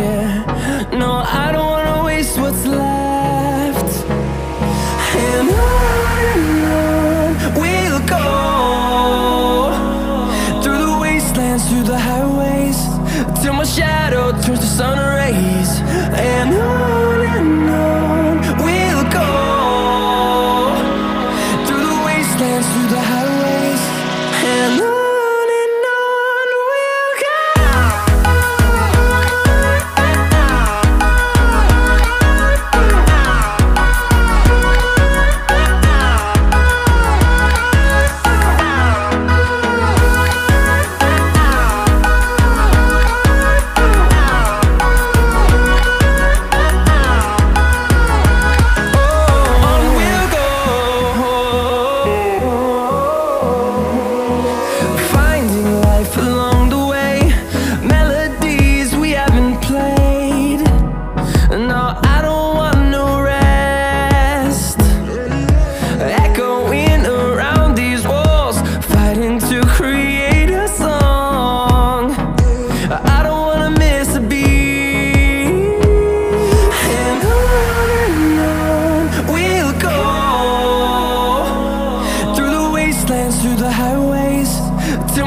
Yeah, no, I don't wanna waste what's left. And on we'll go, through the wastelands, through the highways, till my shadow turns to sun rays. And on we'll go, through the wastelands, through the highways, and on. Through the highways, till